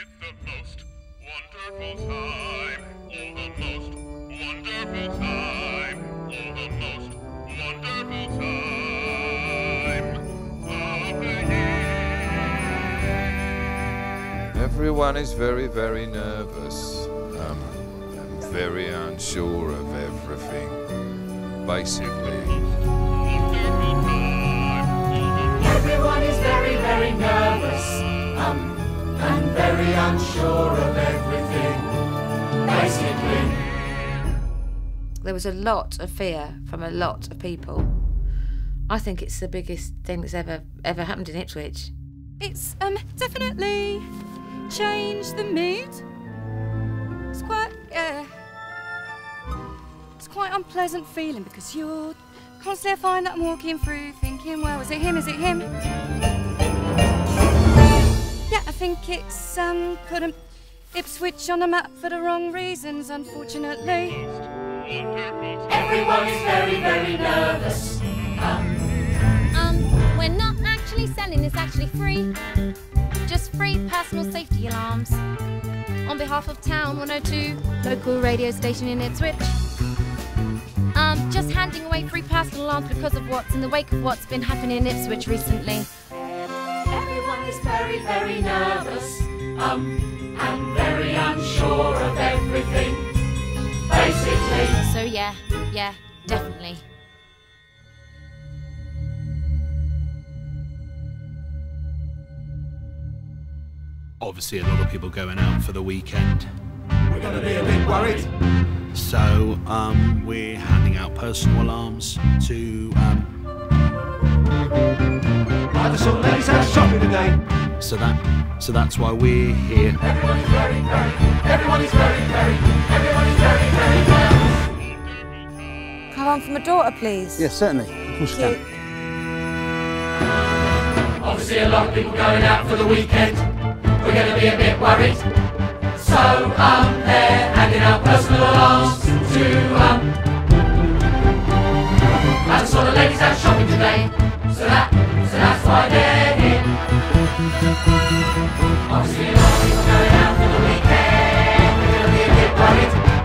It's the most wonderful time. Oh, the most wonderful time. Oh, the most wonderful time of the year. Everyone is very, very nervous. I'm very unsure of everything, basically. Wonderful time. Everyone is very, very nervous. I'm very unsure of everything, basically. There was a lot of fear from a lot of people. I think it's the biggest thing that's ever happened in Ipswich. It's definitely changed the mood. It's quite, it's quite unpleasant feeling because you're constantly, I find that I'm walking through thinking, well, is it him? Is it him? I think it's put Ipswich on the map for the wrong reasons, unfortunately. Everyone is very, very nervous. We're not actually selling, it's actually free. Just free personal safety alarms. On behalf of Town 102, local radio station in Ipswich. Just handing away free personal alarms because of what's in the wake of what's been happening in Ipswich recently. Everyone is very, very nervous, and very unsure of everything, basically. So yeah, definitely. Obviously a lot of people going out for the weekend. We're going to be a bit worried. So we're handing out personal alarms to... So that's why we're here. Everyone is very, very, everyone is very, very, everyone is very, very nervous. Can I run for my daughter, please? Yes, certainly. Of course you can. Obviously a lot of people going out for the weekend. We're going to be a bit worried. So they're handing out personal alarms to I just saw the ladies out shopping today. So that's why they're here. Obviously, a lot of people going out for the weekend. We're going to be a bit worried.